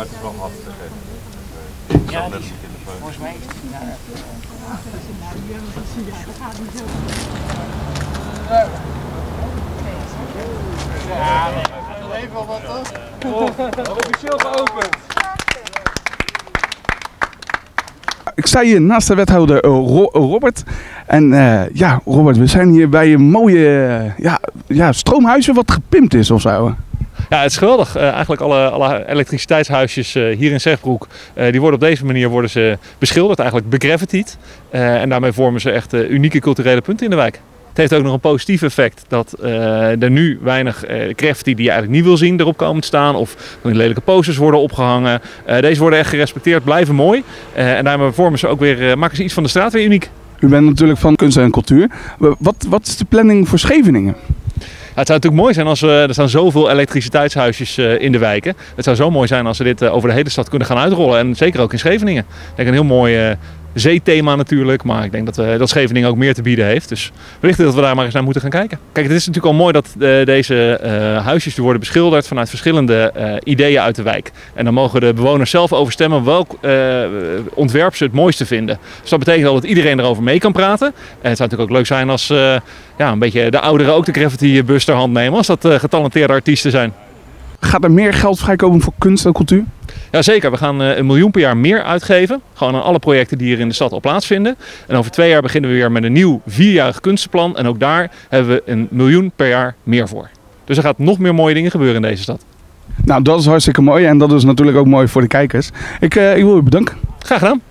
maar het is wel af te geven. Ja, volgens mij is het naar de jeugd. Dat gaat niet zo. Ja, even wat toch? Officieel geopend. Ik sta hier naast de wethouder Robert. En ja, Robert, we zijn hier bij een mooie stroomhuisje wat gepimpt is of zo. Ja, het is geweldig. Eigenlijk alle elektriciteitshuisjes hier in Zegbroek, die worden op deze manier beschilderd, eigenlijk begravitied. En daarmee vormen ze echt unieke culturele punten in de wijk. Het heeft ook nog een positief effect dat er nu weinig graffiti die je eigenlijk niet wil zien erop komen te staan. Of lelijke posters worden opgehangen. Deze worden echt gerespecteerd, blijven mooi. En daarmee vormen ze ook weer, maken ze iets van de straat weer uniek. U bent natuurlijk van kunst en cultuur. Wat is de planning voor Scheveningen? Ja, het zou natuurlijk mooi zijn als er staan zoveel elektriciteitshuisjes in de wijken. Het zou zo mooi zijn als we dit over de hele stad kunnen gaan uitrollen. En zeker ook in Scheveningen. Ik denk een heel mooi zeethema natuurlijk. Maar ik denk dat Scheveningen ook meer te bieden heeft. Dus wellicht dat we daar maar eens naar moeten gaan kijken. Kijk, het is natuurlijk al mooi dat deze huisjes worden beschilderd vanuit verschillende ideeën uit de wijk. En dan mogen de bewoners zelf over stemmen welk ontwerp ze het mooiste vinden. Dus dat betekent wel dat iedereen erover mee kan praten. En het zou natuurlijk ook leuk zijn als een beetje de ouderen ook de graffiti-bus ter hand nemen. Als dat getalenteerde artiesten zijn. Gaat er meer geld vrijkomen voor kunst en cultuur? Jazeker, we gaan 1 miljoen per jaar meer uitgeven. Gewoon aan alle projecten die hier in de stad al plaatsvinden. En over 2 jaar beginnen we weer met een nieuw 4-jarig kunstenplan. En ook daar hebben we 1 miljoen per jaar meer voor. Dus er gaat nog meer mooie dingen gebeuren in deze stad. Nou, dat is hartstikke mooi en dat is natuurlijk ook mooi voor de kijkers. Ik wil u bedanken. Graag gedaan.